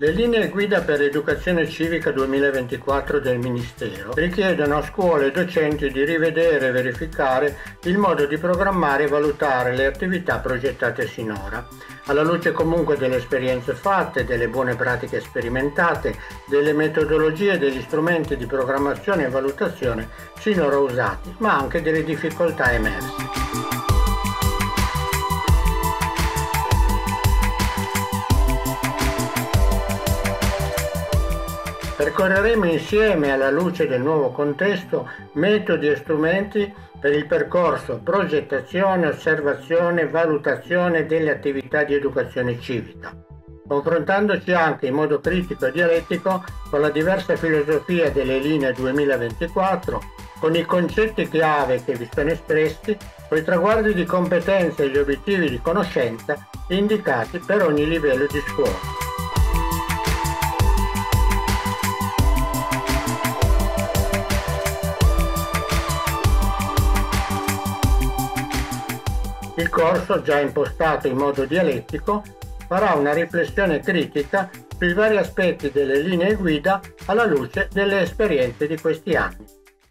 Le linee guida per l'educazione civica 2024 del Ministero richiedono a scuole e docenti di rivedere e verificare il modo di programmare e valutare le attività progettate sinora, alla luce comunque delle esperienze fatte, delle buone pratiche sperimentate, delle metodologie e degli strumenti di programmazione e valutazione sinora usati, ma anche delle difficoltà emerse. Percorreremo insieme, alla luce del nuovo contesto, metodi e strumenti per il percorso progettazione, osservazione e valutazione delle attività di educazione civica, confrontandoci anche in modo critico e dialettico con la diversa filosofia delle linee 2024, con i concetti chiave che vi sono espressi, con i traguardi di competenza e gli obiettivi di conoscenza indicati per ogni livello di scuola. Il corso, già impostato in modo dialettico, farà una riflessione critica sui vari aspetti delle linee guida alla luce delle esperienze di questi anni.